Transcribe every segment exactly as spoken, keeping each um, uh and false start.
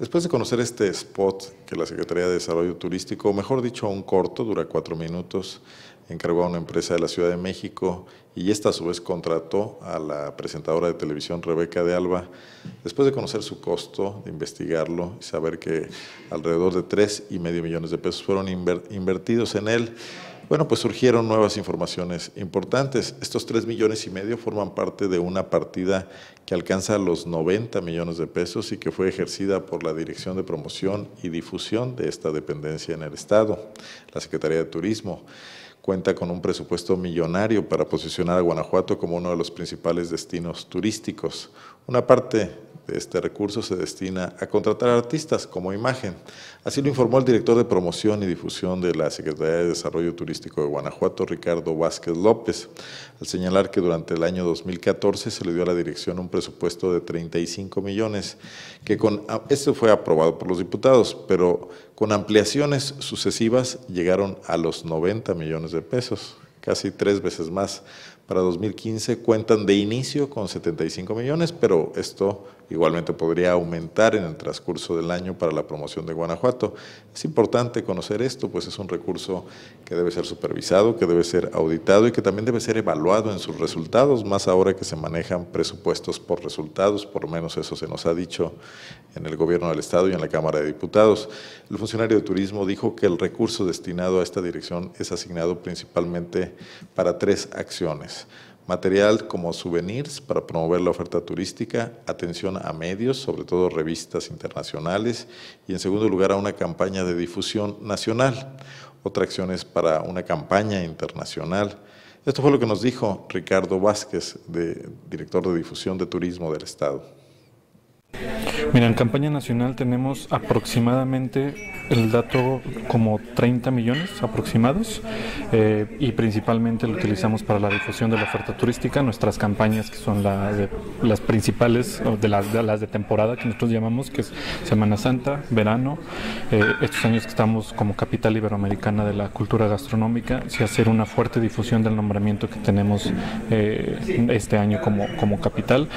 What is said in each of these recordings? Después de conocer este spot que la Secretaría de Desarrollo Turístico, o mejor dicho, un corto, dura cuatro minutos, encargó a una empresa de la Ciudad de México y esta a su vez contrató a la presentadora de televisión Rebecca de Alba. Después de conocer su costo, de investigarlo y saber que alrededor de tres y medio millones de pesos fueron inver- invertidos en él, bueno, pues surgieron nuevas informaciones importantes. Estos tres millones y medio forman parte de una partida que alcanza los noventa millones de pesos y que fue ejercida por la Dirección de Promoción y Difusión de esta dependencia en el Estado, la Secretaría de Turismo. Cuenta con un presupuesto millonario para posicionar a Guanajuato como uno de los principales destinos turísticos. Una parte de este recurso se destina a contratar artistas como imagen. Así lo informó el director de Promoción y Difusión de la Secretaría de Desarrollo Turístico de Guanajuato, Ricardo Vázquez López, al señalar que durante el año dos mil catorce se le dio a la dirección un presupuesto de treinta y cinco millones, que con esto fue aprobado por los diputados, pero con ampliaciones sucesivas llegaron a los noventa millones de pesos, casi tres veces más. Para dos mil quince cuentan de inicio con setenta y cinco millones, pero esto igualmente podría aumentar en el transcurso del año para la promoción de Guanajuato. Es importante conocer esto, pues es un recurso que debe ser supervisado, que debe ser auditado y que también debe ser evaluado en sus resultados, más ahora que se manejan presupuestos por resultados, por lo menos eso se nos ha dicho en el gobierno del Estado y en la Cámara de Diputados. El funcionario de turismo dijo que el recurso destinado a esta dirección es asignado principalmente para tres acciones: material como souvenirs para promover la oferta turística, atención a medios, sobre todo revistas internacionales, y en segundo lugar a una campaña de difusión nacional. Otra acción es para una campaña internacional. Esto fue lo que nos dijo Ricardo Vázquez, de, director de difusión de turismo del Estado. Mira, en campaña nacional tenemos aproximadamente el dato como treinta millones aproximados eh, y principalmente lo utilizamos para la difusión de la oferta turística, nuestras campañas que son la de, las principales, de las, de las de temporada que nosotros llamamos, que es Semana Santa, verano, eh, estos años que estamos como capital iberoamericana de la cultura gastronómica, sí hacer una fuerte difusión del nombramiento que tenemos eh, este año como, como capital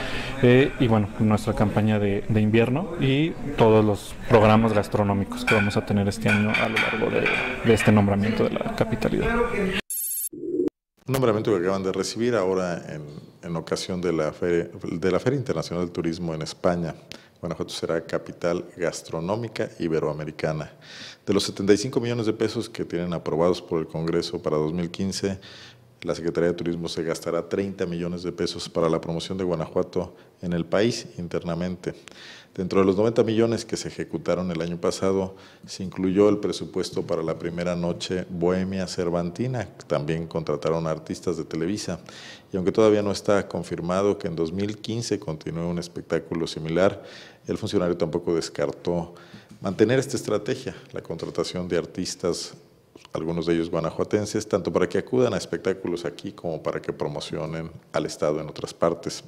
eh, y bueno, nuestra campaña de, de invierno y todos los programas gastronómicos que vamos a tener este año a lo largo de, de este nombramiento de la capitalidad. Un nombramiento que acaban de recibir ahora en, en ocasión de la, Feria, de la Feria Internacional del Turismo en España. Guanajuato será capital gastronómica iberoamericana. De los setenta y cinco millones de pesos que tienen aprobados por el Congreso para dos mil quince, la Secretaría de Turismo se gastará treinta millones de pesos para la promoción de Guanajuato en el país internamente. Dentro de los noventa millones que se ejecutaron el año pasado, se incluyó el presupuesto para la primera noche Bohemia Cervantina, también contrataron a artistas de Televisa, y aunque todavía no está confirmado que en dos mil quince continúe un espectáculo similar, el funcionario tampoco descartó mantener esta estrategia, la contratación de artistas, algunos de ellos guanajuatenses, tanto para que acudan a espectáculos aquí como para que promocionen al Estado en otras partes.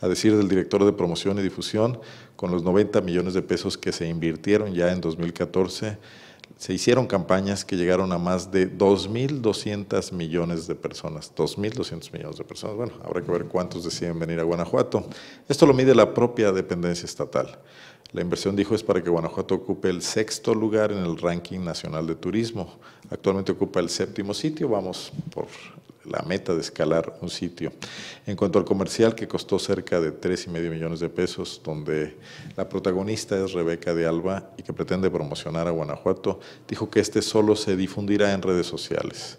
A decir del director de Promoción y Difusión, con los noventa millones de pesos que se invirtieron ya en dos mil catorce, se hicieron campañas que llegaron a más de dos mil doscientos millones de personas. dos mil doscientos millones de personas. Bueno, habrá que ver cuántos deciden venir a Guanajuato. Esto lo mide la propia dependencia estatal. La inversión, dijo, es para que Guanajuato ocupe el sexto lugar en el ranking nacional de turismo. Actualmente ocupa el séptimo sitio, vamos por la meta de escalar un sitio. En cuanto al comercial, que costó cerca de tres y medio millones de pesos, donde la protagonista es Rebecca de Alba y que pretende promocionar a Guanajuato, dijo que este solo se difundirá en redes sociales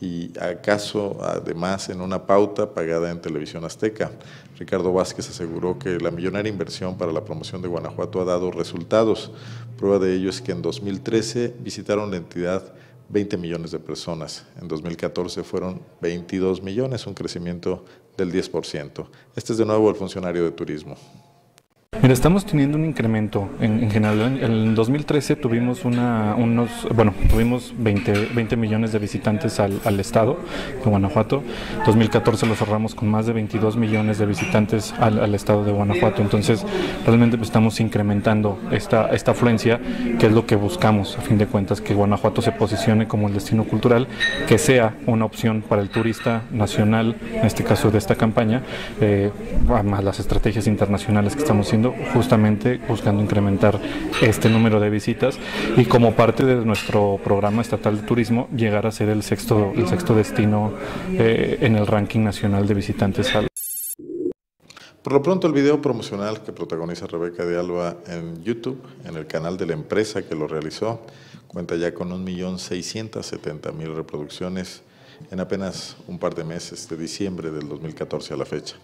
y acaso además en una pauta pagada en Televisión Azteca. Ricardo Vázquez aseguró que la millonaria inversión para la promoción de Guanajuato ha dado resultados. Prueba de ello es que en dos mil trece visitaron la entidad veinte millones de personas, en dos mil catorce fueron veintidós millones, un crecimiento del diez por ciento. Este es de nuevo el funcionario de turismo. Mira, estamos teniendo un incremento en, en general. En dos mil trece tuvimos una, unos, bueno, tuvimos veinte millones de visitantes al, al estado de Guanajuato. dos mil catorce lo cerramos con más de veintidós millones de visitantes al, al estado de Guanajuato. Entonces, realmente pues, estamos incrementando esta, esta afluencia, que es lo que buscamos, a fin de cuentas, que Guanajuato se posicione como el destino cultural, que sea una opción para el turista nacional, en este caso de esta campaña, eh, más las estrategias internacionales que estamos haciendo. haciendo justamente buscando incrementar este número de visitas y como parte de nuestro programa estatal de turismo llegar a ser el sexto, el sexto destino eh, en el ranking nacional de visitantes al. Por lo pronto el video promocional que protagoniza Rebecca de Alba en YouTube, en el canal de la empresa que lo realizó, cuenta ya con un millón seiscientas setenta mil reproducciones en apenas un par de meses, de diciembre del dos mil catorce a la fecha.